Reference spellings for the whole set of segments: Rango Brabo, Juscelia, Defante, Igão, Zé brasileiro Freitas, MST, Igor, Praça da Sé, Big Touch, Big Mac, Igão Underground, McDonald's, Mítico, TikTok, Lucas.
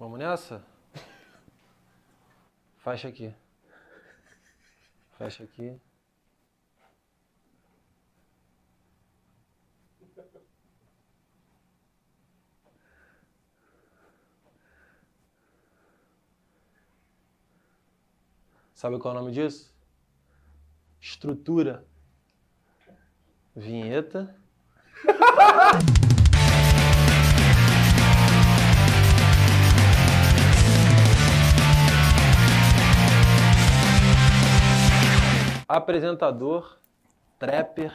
Vamos nessa? Fecha aqui. Fecha aqui. Sabe qual é o nome disso? Estrutura. Vinheta. Apresentador, trapper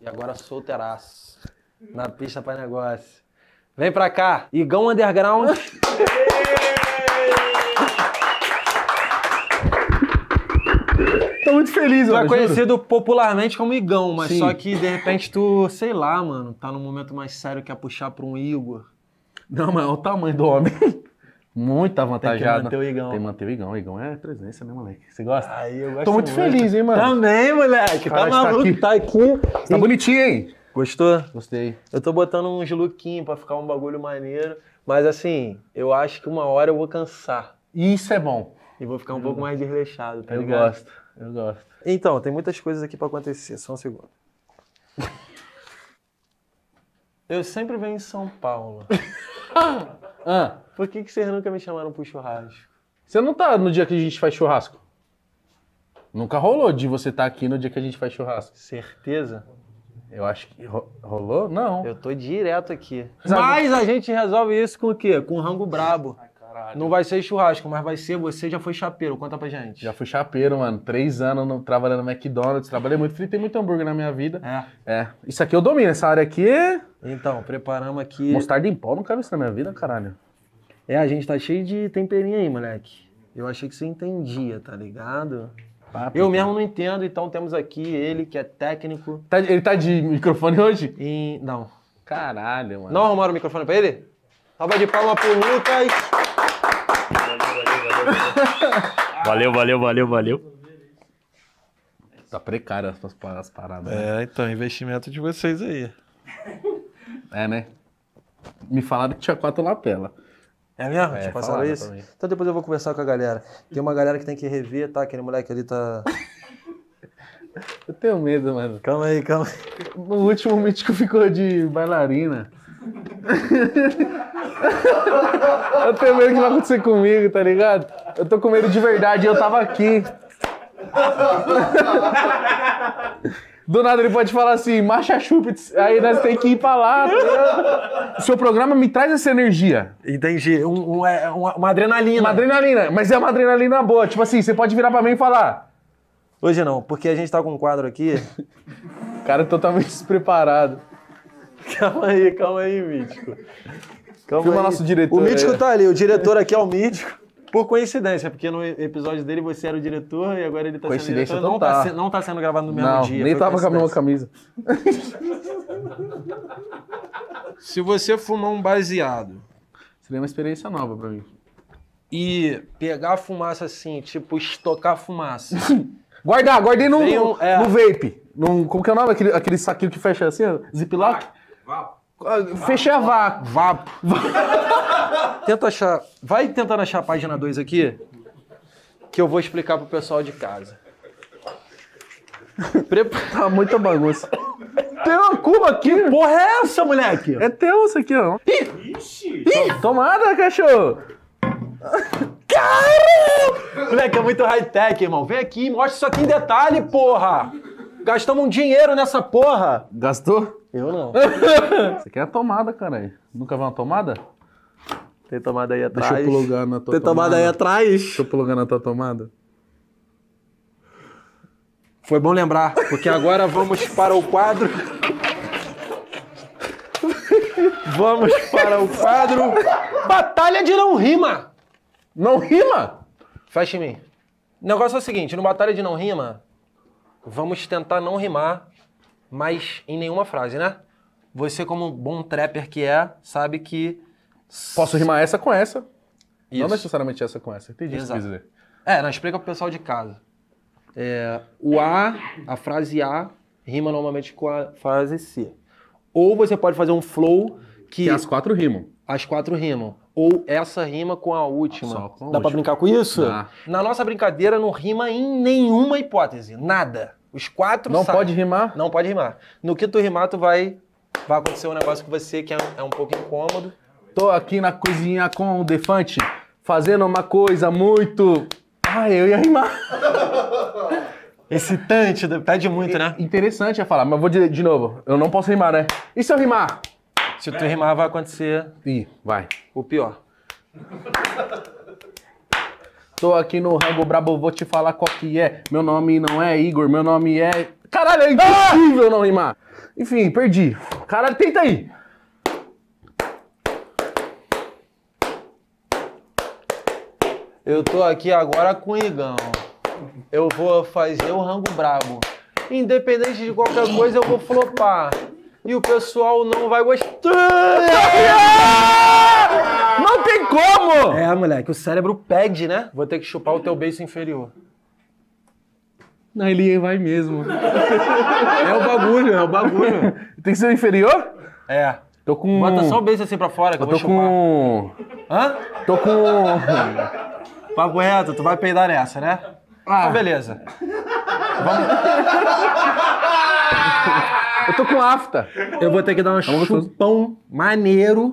e agora solteiraço. Na pista pra negócio. Vem pra cá, Igão Underground. Tô muito feliz, mano. Tu é conhecido popularmente como Igão, mas só que de repente tu, sei lá, mano, tá num momento mais sério que é puxar pra um Igor. Não, mas é o tamanho do homem. Muito avantajado. Tem que manter o Igão. Tem que manter o Igão. O Igão é presença, né, moleque? Você gosta? Aí, eu gosto. Tô muito feliz, hein, mano? Também, moleque. Cara, tá maluco. Tá aqui. Tá bonitinho, hein? Gostou? Gostei. Eu tô botando uns lookinhos pra ficar um bagulho maneiro. Mas assim, eu acho que uma hora eu vou cansar. Isso é bom. E vou ficar um pouco mais desleixado, tá ligado? Eu gosto. Eu gosto. Então, tem muitas coisas aqui pra acontecer. Só um segundo. Eu sempre venho em São Paulo. Por que vocês nunca me chamaram pro churrasco? Você não tá no dia que a gente faz churrasco? Nunca rolou de você estar aqui no dia que a gente faz churrasco. Certeza? Eu acho que rolou? Não. Eu tô direto aqui. Mas a gente resolve isso com o quê? Com um rango brabo. Não vai ser churrasco, mas vai ser. Você já foi chapeiro, conta pra gente. Já fui chapeiro, mano. 3 anos trabalhando no McDonald's, trabalhei muito, fritei muito hambúrguer na minha vida. É. Isso aqui eu domino, essa área aqui. Então, preparamos aqui. Mostarda em pó, não quero isso na minha vida, caralho. É, a gente tá cheio de temperinho aí, moleque. Eu achei que você entendia, tá ligado? Papo, eu mesmo não entendo, então temos aqui ele, que é técnico. Ele tá de microfone hoje? Não. Caralho, mano. Não arrumaram o microfone pra ele? Tava de palma pro Lucas. Valeu. Tá precário as paradas. Né? Então, investimento de vocês aí. É, né? Me falaram que tinha 4 lapela. É mesmo? Te passaram isso? Então depois eu vou conversar com a galera. Tem uma galera que tem que rever, tá? Aquele moleque ali tá... Eu tenho medo, mano. Calma aí. No último, o Mítico ficou de bailarina. Eu tenho medo que vai acontecer comigo, tá ligado? Eu tô com medo de verdade, eu tava aqui. Do nada ele pode falar assim, marcha chupa, aí nós tem que ir pra lá. Tá? O seu programa me traz essa energia. Entendi, uma adrenalina. Uma adrenalina, mas é uma adrenalina boa. Tipo assim, você pode virar pra mim e falar. Hoje não, porque a gente tá com um quadro aqui. O cara totalmente despreparado. Calma aí, Mítico. Filma aí. Nosso diretor. O Mítico tá ali, o diretor aqui é o Mítico. Por coincidência, porque no episódio dele você era o diretor e agora ele tá sendo diretor. Não tá sendo gravado no mesmo dia. Nem tava com a mesma camisa. Se você fumar um baseado... Seria uma experiência nova pra mim. E pegar a fumaça assim, tipo, estocar a fumaça. Guardei no vape. Como que é o nome? Aquele saquinho que fecha assim, ziplock? Fechei a vapo. Tenta achar... Vai tentando achar a página 2 aqui, que eu vou explicar pro pessoal de casa. Tá muita bagunça. Tem uma cuba aqui. Que porra é essa, moleque? É teu isso aqui, ó. Ixi! Tomada, cachorro! Caramba! Moleque, é muito high-tech, irmão. Vem aqui e mostra isso aqui em detalhe, porra! Gastamos um dinheiro nessa porra! Gastou? Eu não. Isso aqui é a tomada, cara. Nunca viu uma tomada? Tem tomada aí atrás. Deixa eu plugar na tua tomada. Tem tomada aí atrás. Deixa eu plugar na tua tomada. Foi bom lembrar, porque agora vamos para o quadro. Vamos para o quadro. Batalha de não rima. Não rima? Fecha em mim. O negócio é o seguinte, no Batalha de Não Rima, vamos tentar não rimar, mas em nenhuma frase, né? Você, como um bom trapper que é, sabe que... Posso rimar essa com essa. Isso. Não necessariamente essa com essa. Entendi o que você quis dizer. É, não, explica pro pessoal de casa. A frase A, rima normalmente com a frase C. Ou você pode fazer um flow que... as 4 rimam. As 4 rimam. ou essa rima com a última. Com a Dá pra brincar com isso? Dá. Na nossa brincadeira não rima em nenhuma hipótese, nada. Os quatro não saem. Pode rimar? Não pode rimar. No que tu rimar, tu vai acontecer um negócio com você que é um pouco incômodo. Tô aqui na cozinha com o Defante, fazendo uma coisa muito... Ai, eu ia rimar. Excitante, pede muito, né? Interessante ia falar, mas vou dizer de novo. Eu não posso rimar, né? E se eu rimar? Se tu rimar, vai acontecer... Ih, vai. O pior. Tô aqui no rango brabo, vou te falar qual que é. Meu nome não é Igor, meu nome é... Caralho, é impossível não rimar. Enfim, perdi. Caralho, tenta aí. Eu tô aqui agora com o Igão. Eu vou fazer o rango brabo. Independente de qualquer coisa, eu vou flopar. E o pessoal não vai gostar. Não tem como! É, moleque, o cérebro pede, né? Vou ter que chupar o teu beiço inferior. Não, ele vai mesmo. É o bagulho, é o bagulho. Tem que ser o inferior? É. Tô com... Bota só o beiço assim pra fora que eu vou chupar. Com... Hã? Tô com... Papo reto, tu vai peidar nessa, né? Ah, então, beleza. Vamos... Eu tô com afta. Eu vou ter que dar um chupão maneiro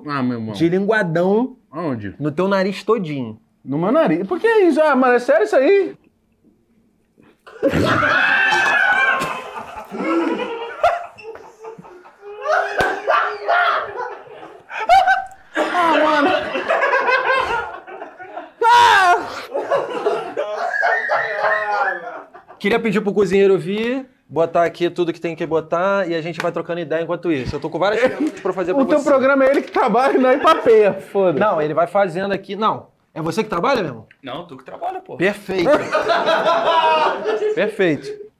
de linguadão. Onde? No teu nariz todinho. No meu nariz? Por que isso? Ah, mano, é sério isso aí? Ah, mano. Ah! Queria pedir pro cozinheiro vir. Botar aqui tudo que tem que botar e a gente vai trocando ideia enquanto isso. Eu tô com várias perguntas pra fazer pra você. O teu programa é ele que trabalha e não empapeia, foda-se. Não, ele vai fazendo aqui... Não, é você que trabalha mesmo? Não, tu que trabalha, pô. Perfeito. Perfeito.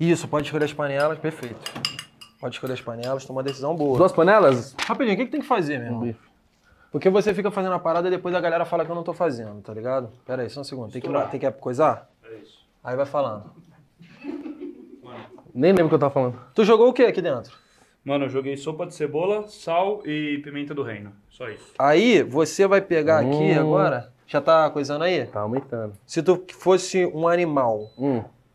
Isso, pode escolher as panelas, perfeito. Pode escolher as panelas, toma uma decisão boa. 2 panelas? Rapidinho, o que tem que fazer mesmo? Porque você fica fazendo a parada e depois a galera fala que eu não tô fazendo, tá ligado? Pera aí, só um segundo. Tem que coisar? É isso. Aí vai falando. Mano. Nem lembro o que eu tava falando. Tu jogou o que aqui dentro? Mano, eu joguei sopa de cebola, sal e pimenta do reino. Só isso. Aí você vai pegar aqui agora. Já tá coisando aí? Tá aumentando. Se tu fosse um animal,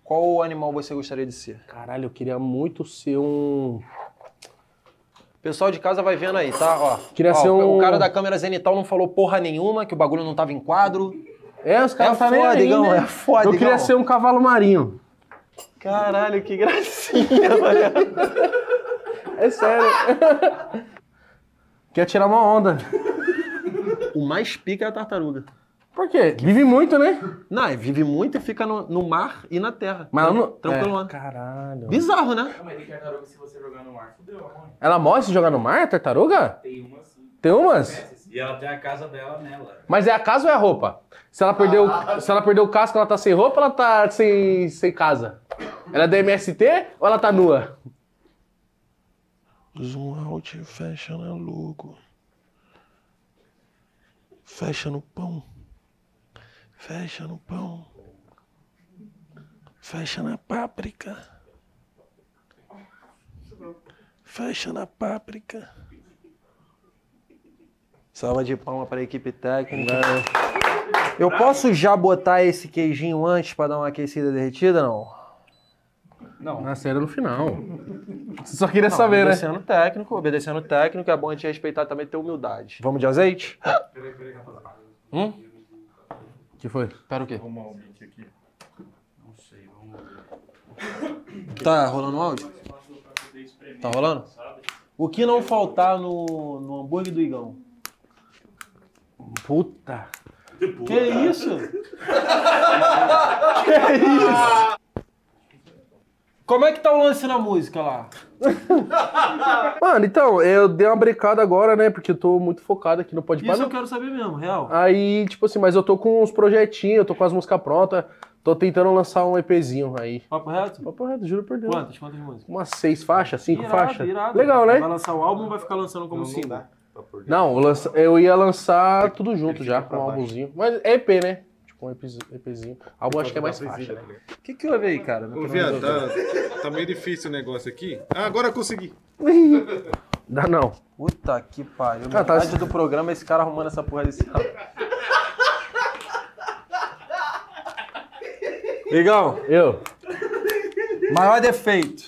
qual animal você gostaria de ser? Caralho, eu queria muito ser um... Pessoal de casa vai vendo aí, tá? Ó, queria ser um... O cara da câmera zenital não falou porra nenhuma, que o bagulho não tava em quadro. É, os caras tá nem aí, Igão, né? É foda, Igão. Eu queria ser um cavalo marinho. Caralho, que gracinha, velho. É sério. Quer tirar uma onda. O mais pica é a tartaruga. Por quê? Vive muito, né? Não, vive muito e fica no mar e na terra. Mas ela não... Tranquilo, né? Caralho. Bizarro, né? Não, mas tem tartaruga se você jogar no mar. Fudeu, mano. Ela morre se jogar no mar, a tartaruga? Tem uma sim. Tem umas? E ela tem a casa dela nela. Mas é a casa ou é a roupa? Se ela perdeu o casco, ela tá sem roupa ou ela tá sem casa? Ela é da MST ou ela tá nua? Zoom out, fecha na logo. Fecha no pão. Fecha no pão. Fecha na páprica. Fecha na páprica. Salva de palma para a equipe técnica. Eu posso já botar esse queijinho antes para dar uma aquecida derretida, não? Não. Na cena no final. Você só queria saber, né? Obedecendo o técnico, é bom a gente respeitar também ter humildade. Vamos de azeite? Peraí, rapaz. O que foi? Pera o quê? Vou arrumar o mic aqui. Não sei, vamos ver. Tá rolando o áudio? Tá rolando? O que não faltar no hambúrguer do Igão? Puta! Que isso? Que isso? Como é que tá o lance na música lá? Mano, então, eu dei uma brecada agora, né? Porque eu tô muito focado aqui no podcast. Isso eu quero saber mesmo, real. Aí, tipo assim, mas eu tô com uns projetinhos, eu tô com as músicas prontas. Tô tentando lançar um EPzinho aí. Papo reto? Papo reto, juro por Deus. Quantas músicas? Umas 6 faixas, 5 faixas. Irado. Legal, né? Vai lançar o álbum ou vai ficar lançando como single? Não, eu ia lançar tudo junto já, com um álbumzinho. Mas é EP, né? Tipo um EPzinho. Álbum acho que é mais fácil. Né? Que houve aí, cara? Ô, viado, tá meio difícil o negócio aqui. Ah, agora eu consegui. Dá não. Puta que pariu. Ah, tá metade do programa é esse cara arrumando essa porra desse carro. Igão, eu. Maior defeito.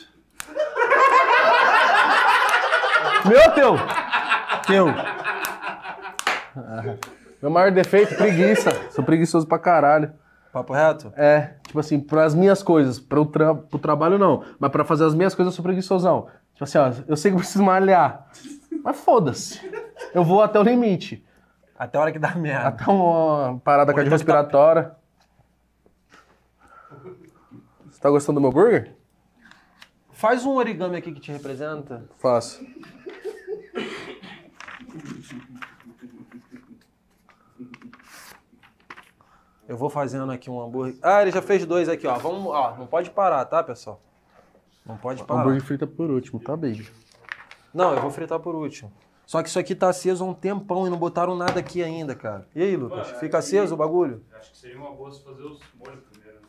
Meu ou teu? Teu. Ah, meu maior defeito, preguiça. Sou preguiçoso pra caralho. Papo reto? É, tipo assim, pras minhas coisas. Pro trabalho não, mas pra fazer as minhas coisas eu sou preguiçosão. Tipo assim, ó, eu sei que eu preciso malhar, mas foda-se. Eu vou até o limite. Até a hora que dá merda. Até uma parada cardiorrespiratória. Você tá gostando do meu burger? Faz um origami aqui que te representa. Faço. Eu vou fazendo aqui um hambúrguer. Ah, ele já fez dois aqui, ó. Vamos, ó. Não pode parar, tá, pessoal? Não pode parar. O hambúrguer frita por último, tá, baby? Não, eu vou fritar por último. Só que isso aqui tá aceso há um tempão e não botaram nada aqui ainda, cara. E aí, Lucas? Mano, fica aceso o bagulho? Acho que seria uma boa se fazer os molhos primeiro.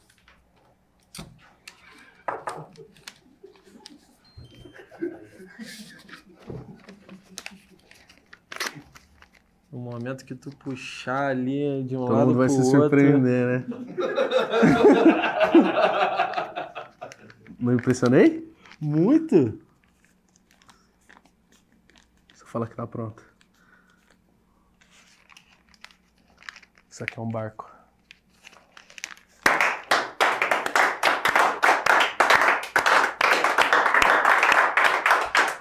No momento que tu puxar ali de um todo lado mundo vai pro se outro... surpreender, né? Não impressionei? Muito! Só fala que tá pronto. Isso aqui é um barco.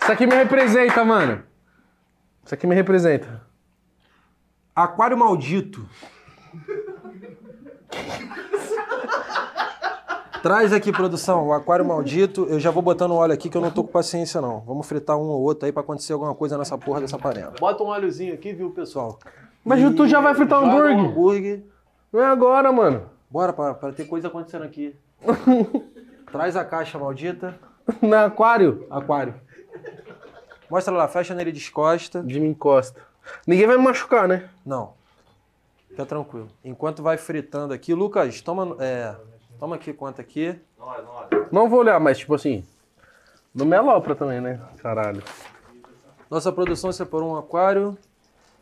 Isso aqui me representa, mano. Isso aqui me representa. Aquário maldito. Traz aqui, produção, o aquário maldito. Eu já vou botando óleo aqui que eu não tô com paciência, não. Vamos fritar um ou outro aí pra acontecer alguma coisa nessa porra dessa panela. Bota um óleozinho aqui, viu, pessoal? Mas e... tu já vai fritar um hambúrguer? Um hambúrguer. Não é agora, mano. Bora, pra ter coisa acontecendo aqui. Traz a caixa maldita. Não, aquário? Aquário. Mostra lá, fecha nele de encosta. De mim encosta. Ninguém vai me machucar, né? Não. Fica tranquilo. Enquanto vai fritando aqui... Lucas, toma aqui quanto aqui. Não vou olhar, mas tipo assim... Não me alopra também, né? Caralho. Nossa produção separou um aquário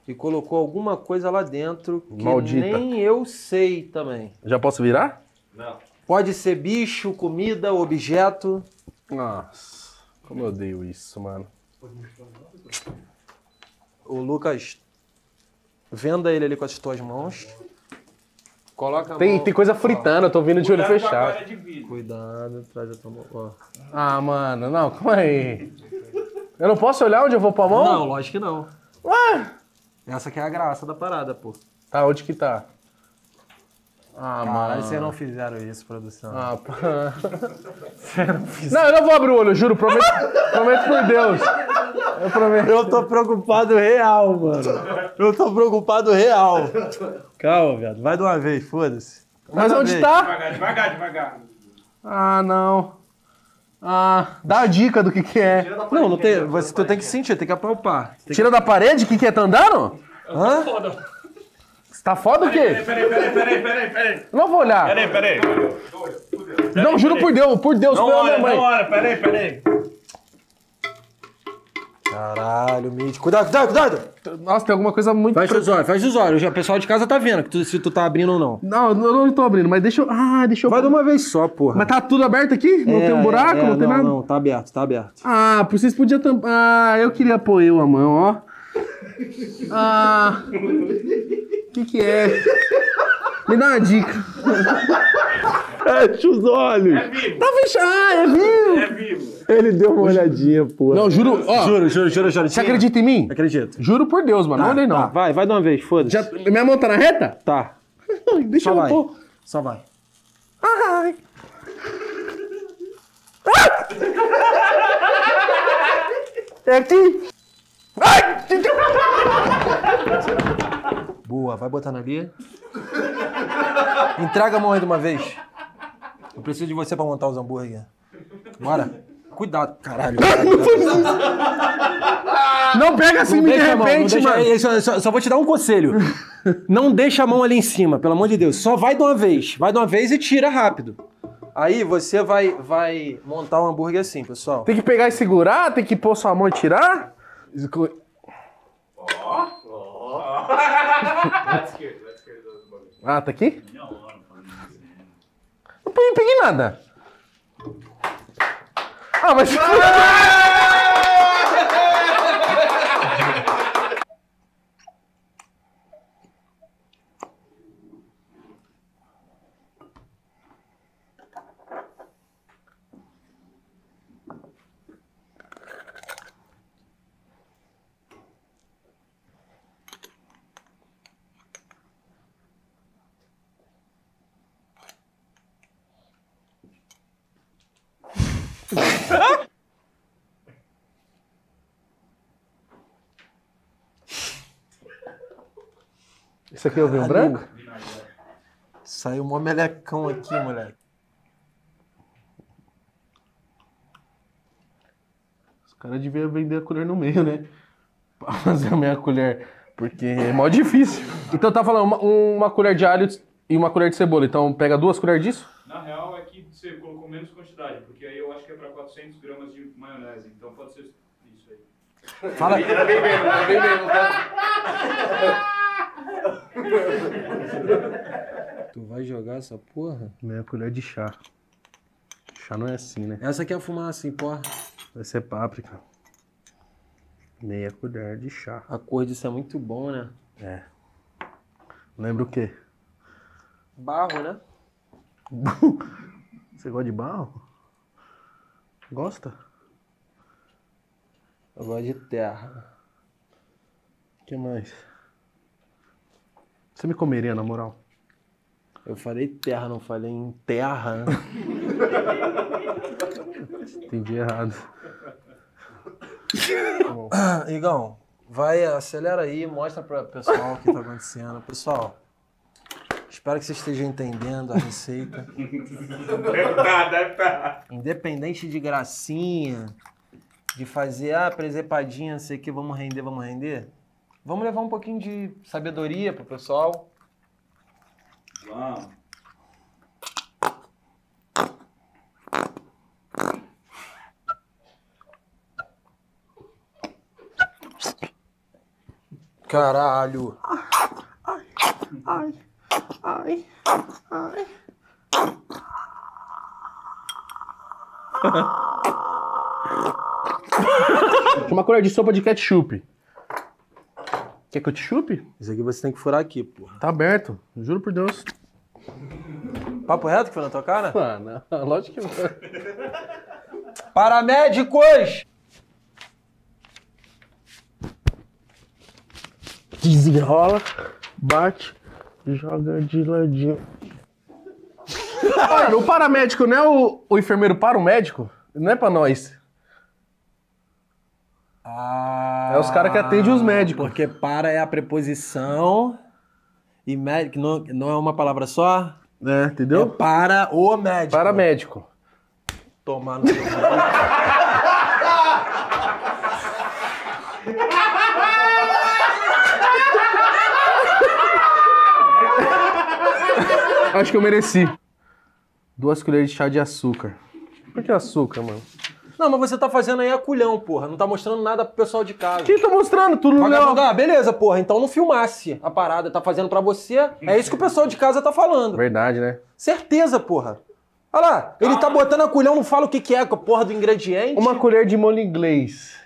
e colocou alguma coisa lá dentro que maldita. Nem eu sei também. Já posso virar? Não. Pode ser bicho, comida, objeto. Nossa, como eu odeio isso, mano. O Lucas, venda ele ali com as tuas mãos. Coloca a mão. Tem coisa fritando, eu tô vindo de olho fechado. Cuidado, traz a tua mão. Ó. Ah, mano, não, calma aí. Eu não posso olhar onde eu vou pôr a mão? Não, lógico que não. Ué? Essa que é a graça da parada, pô. Tá, onde que tá? Ah, caralho, mano. Vocês não fizeram isso, produção. Ah, pô. Vocês não fizeram. Não, eu não vou abrir o olho, eu juro, prometo, prometo por Deus. Eu prometo. Eu tô preocupado real, mano. Eu tô preocupado real. Calma, viado. Vai de uma vez, foda-se. Mas onde vez. Tá? Devagar. Ah, não. Ah, dá a dica do que é. Não, não tem. Você tem que sentir, tem que apalpar. Tira da parede, o que é? Tá andando? Hã? Tá foda o quê? Peraí. Não vou olhar. Peraí. Não, juro por Deus, pela minha mãe. Não, peraí. Caralho, Mítico. Cuidado! Nossa, tem alguma coisa muito... Fecha os olhos. O pessoal de casa tá vendo se tu tá abrindo ou não. Não, eu não tô abrindo, mas deixa eu... Ah, deixa eu... Vai de uma vez só, porra. Mas tá tudo aberto aqui? Não tem um buraco? Não tem nada? Não, tá aberto. Ah, vocês podiam tampar... Ah, eu queria apoiar a mão, ó. Ah... Que é? Me dá uma dica. Fecha os olhos. É vivo. Tá fechado. Ah, é vivo. Ele deu uma olhadinha, pô. Não, juro. Ó, juro. Você acredita em mim? Acredito. Juro por Deus, mano. Não olhei não. Tá. Vai de uma vez, foda-se. Minha mão tá na reta? Tá. Deixa eu um pouco. Só vai. Ai. Ah! É aqui. Ai! Boa, vai botando ali. Entrega a mão aí de uma vez. Eu preciso de você pra montar os hambúrguer. Bora. Cuidado, caralho. Não pega assim de repente, mano. Só vou te dar um conselho. Não deixa a mão ali em cima, pelo amor de Deus. Só vai de uma vez. Vai de uma vez e tira rápido. Aí você vai montar um hambúrguer assim, pessoal. Tem que pegar e segurar? Tem que pôr sua mão e tirar? Lado esquerdo do bagulho. Ah, tá aqui? Não, não, não peguei nada. Ah, mas... Isso aqui é o vinho branco? Saiu um melecão aqui, moleque. Os caras deviam vender a colher no meio, né? Pra fazer a meia colher. Porque é mó difícil. Então eu tava falando, uma colher de alho e uma colher de cebola. Então pega 2 colheres disso? Na real é que você colocou menos quantidade. Porque aí eu acho que é pra 400 gramas de maionese. Então pode ser isso aí. Fala aqui. Tá bem mesmo, tá bem mesmo, tá? Tu vai jogar essa porra? Minha colher de chá. Chá não é assim, né? Essa aqui é a fumaça, assim, porra. Vai ser páprica. Meia colher de chá. A cor disso é muito bom, né? É. Lembra o quê? Barro, né? Você gosta de barro? Gosta? Eu gosto de terra. O que mais? Você me comeria, na moral? Eu falei terra, não falei em terra. Entendi errado. Igão, vai, acelera aí, mostra para o pessoal o que tá acontecendo. Pessoal, espero que vocês estejam entendendo a receita. Deve tá. Independente de gracinha, de fazer presepadinha, sei que vamos render. Vamos levar um pouquinho de sabedoria pro pessoal. Vamos. Caralho. Ai. Uma colher de sopa de ketchup. Quer que eu te chupe? Isso aqui você tem que furar aqui, pô. Tá aberto, juro por Deus. Papo reto que foi na tua cara? Mano, lógico que não. Paramédicos! Desenrola, bate, joga de ladinho. Mano, o paramédico não é o enfermeiro para o médico? Não é pra nós. É os caras que atendem os médicos. Porque para é a preposição e médico não é uma palavra só? É, entendeu? É para o médico. Para médico. Tomar no seu Acho que eu mereci. 2 colheres de chá de açúcar. Por que açúcar, mano? Não, mas você tá fazendo aí a culhão, porra. Não tá mostrando nada pro pessoal de casa. Quem tá mostrando? Tudo não. Beleza, porra. Então não filmasse a parada. Tá fazendo pra você. É isso que o pessoal de casa tá falando. Verdade, né? Certeza, porra. Olha lá. Ele tá botando a culhão, não fala o que que é, com a porra do ingrediente. Uma colher de molho inglês.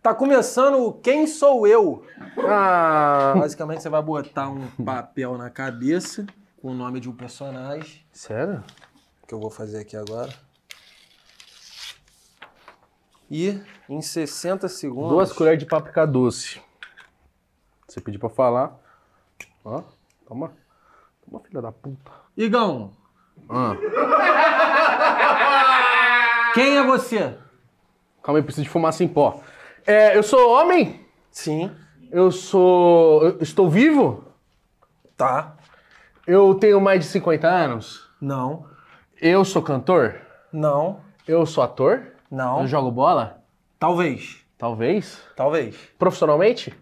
Tá começando o Quem Sou Eu. Ah. Basicamente você vai botar um papel na cabeça com o nome de um personagem. Sério? Que eu vou fazer aqui agora. E em 60 segundos... 2 colheres de páprica doce. Você pediu pra falar. Ó, toma. Toma, filha da puta. Igão. Quem é você? Calma aí, preciso de fumaça em pó. Eu sou homem? Sim. Eu estou vivo? Tá. Eu tenho mais de 50 anos? Não. Eu sou cantor? Não. Eu sou ator? Não. Eu jogo bola? Talvez. Talvez? Talvez. Profissionalmente?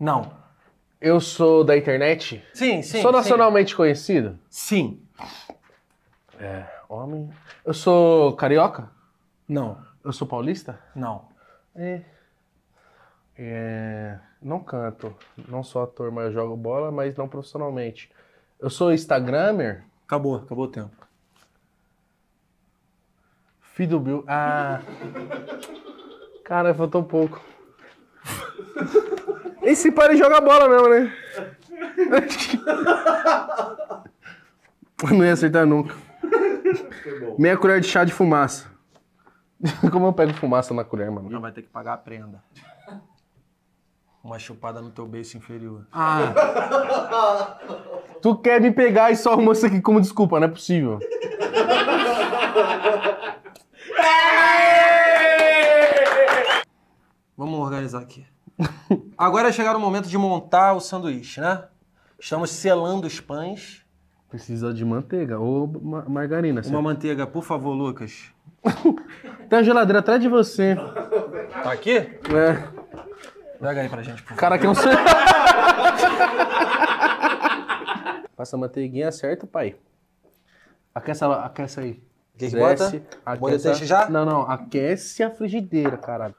Não. Eu sou da internet? Sim, sim. Sou nacionalmente conhecido? Sim. Homem. Eu sou carioca? Não. Eu sou paulista? Não. Não canto, não sou ator, mas eu jogo bola, mas não profissionalmente. Eu sou instagramer? Acabou o tempo. Filho do Bill. Ah. Cara, faltou pouco. Esse para de jogar bola mesmo, né? Não ia acertar nunca. Meia colher de chá de fumaça. Como eu pego fumaça na colher, mano? Não, vai ter que pagar a prenda. Uma chupada no teu beiço inferior. Ah. Tu quer me pegar e só arrumou isso aqui como desculpa, não é possível. Vamos organizar aqui. Agora é chegar o momento de montar o sanduíche, né? Estamos selando os pães. Precisa de manteiga ou margarina. Uma manteiga, por favor, Lucas. Tem uma geladeira atrás de você. Tá aqui? É. Pega aí pra gente, por favor. Cara, que é um... Passa a manteiguinha certo, pai. Aquece aí. Que bota? Aquece já? Não. Aquece a frigideira, caralho.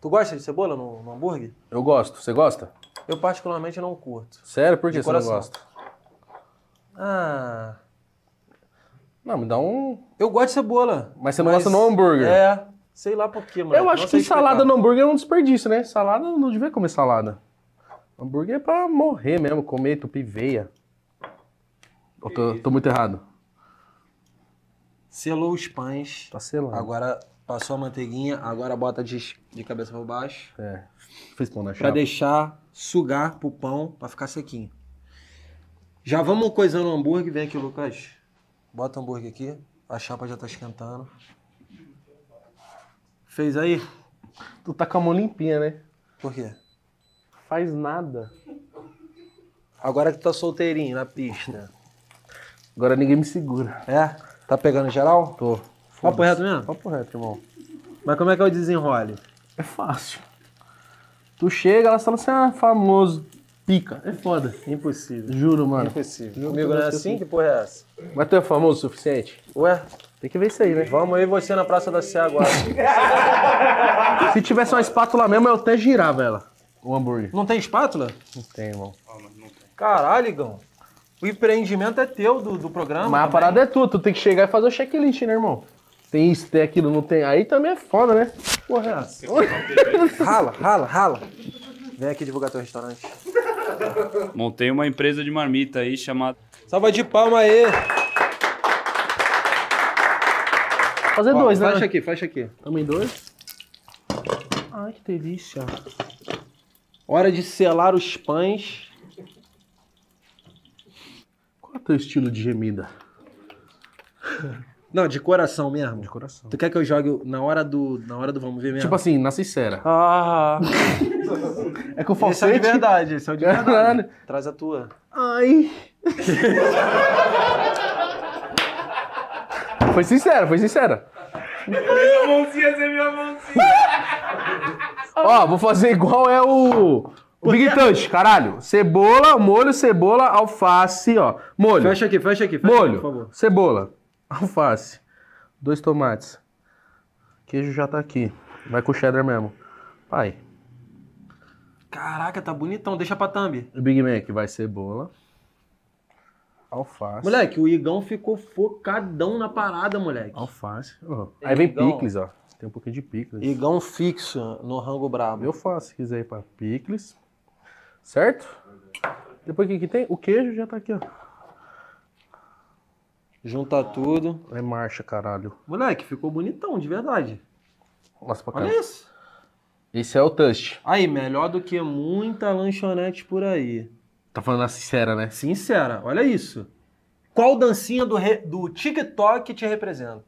Tu gosta de cebola no hambúrguer? Eu gosto. Você gosta? Eu particularmente não curto. Sério? Por que você não gosta? Ah... Não, me dá um... Eu gosto de cebola. Mas você não gosta no hambúrguer? É. Sei lá por quê, mano. Eu acho que salada no hambúrguer é um desperdício, né? Salada, não devia comer salada. Hambúrguer é pra morrer mesmo, comer, tupir veia. Tô muito errado. Selou os pães. Tá selando. Agora passou a manteiguinha, agora bota de cabeça pra baixo. É. Fez pão na chapa. Pra deixar sugar pro pão, pra ficar sequinho. Já vamos coisando o hambúrguer. Vem aqui, Lucas. Bota o hambúrguer aqui. A chapa já tá esquentando. Fez aí? Tu tá com a mão limpinha, né? Por quê? Faz nada. Agora que tu tá solteirinho na pista. Agora ninguém me segura. É? Tá pegando geral? Tô. Papo reto mesmo? Papo reto, irmão. Mas como é que eu desenrole? É fácil. Tu chega, elas falam assim, ah, famoso, pica. É foda. Impossível. Juro, mano. Impossível. Juro, comigo não é assim? Que porra é essa? Mas tu é famoso o suficiente? Ué? Tem que ver isso aí, né? Vamos aí você na Praça da Sé agora. Se tivesse uma espátula mesmo, eu até girava ela. O hambúrguer. Não tem espátula? Não tem, irmão. Caralho, Igão. O empreendimento é teu do programa. Mas também. A parada é tua. Tu tem que chegar e fazer o checklist, né, irmão? Tem isso, tem aquilo, não tem. Aí também é foda, né? Porra, é essa. Rala. Vem aqui divulgar teu restaurante. Montei uma empresa de marmita aí chamada... Salva de palma aí. Fazer dois, né? Fecha aqui. Também dois. Ai, que delícia. Hora de selar os pães. Qual é o teu estilo de gemida? Não, de coração mesmo. De coração. Tu quer que eu jogue na hora do vamos ver mesmo? Tipo assim, na sincera. Ah. É que o falsete... Esse é o de verdade. Traz a tua. Ai. Foi sincera. Minha mãozinha. Ó, vou fazer igual é o Big Touch, caralho. Cebola, molho, cebola, alface, ó. Molho. Fecha aqui. Molho, aqui, por favor. Cebola, alface, 2 tomates. Queijo já tá aqui. Vai com o cheddar mesmo. Pai. Caraca, tá bonitão. Deixa pra thumb. O Big Mac vai cebola. Alface. Moleque, o Igão ficou focadão na parada, moleque. Alface. Oh. Aí vem Igão. Picles, ó. Tem um pouquinho de picles. Igão fixo no rango brabo. Eu faço, se quiser ir pra picles. Certo? Depois que tem, o queijo já tá aqui, ó. Juntar tudo. É marcha, caralho. Moleque, ficou bonitão, de verdade. Nossa, pra cá. Olha isso. Esse é o touch. Aí, melhor do que muita lanchonete por aí. Tá falando a sincera, né? Sincera, olha isso. Qual dancinha do TikTok te representa?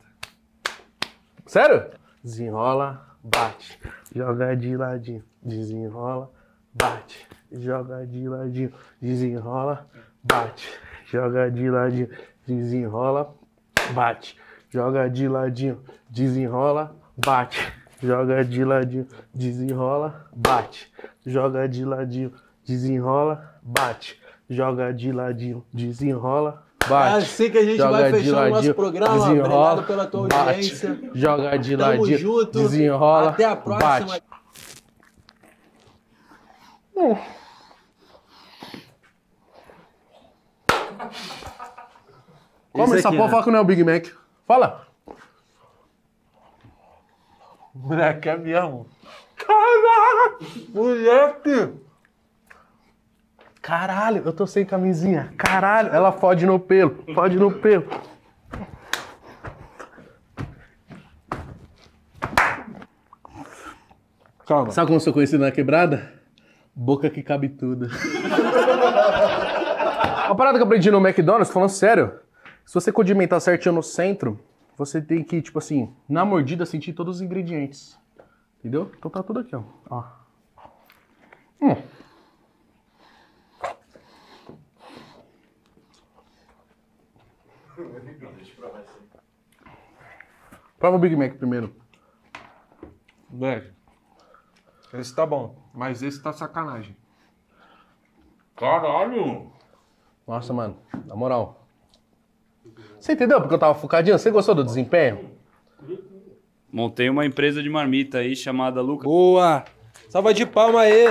Sério? Desenrola, bate, joga de ladinho. Desenrola, bate, joga de ladinho. Desenrola, bate, joga de ladinho. Desenrola, bate, joga de ladinho. Desenrola, bate, joga de ladinho. Desenrola, bate, joga de ladinho. Desenrola, bate, joga de ladinho, desenrola, bate. É assim que a gente vai fechar o nosso programa. Obrigado pela tua audiência. Joga de ladinho, desenrola, bate. Até a próxima. Bate. Come essa porra, né? Fala que não é o Big Mac. Fala. Moleque, é mesmo. Caralho! Moleque! Caralho, eu tô sem camisinha. Caralho, ela fode no pelo. Fode no pelo. Calma. Sabe como eu sou conhecido na quebrada? Boca que cabe tudo. Uma parada que eu aprendi no McDonald's, falando sério. Se você condimentar certinho no centro, você tem que, tipo assim, na mordida sentir todos os ingredientes. Entendeu? Então tá tudo aqui, ó. Ó. Prova o Big Mac primeiro. Velho. Esse tá bom, mas esse tá sacanagem. Caralho! Nossa, mano, na moral. Você entendeu porque eu tava focadinho? Você gostou do desempenho? Montei uma empresa de marmita aí chamada Lucas. Boa! Salva de palma aí!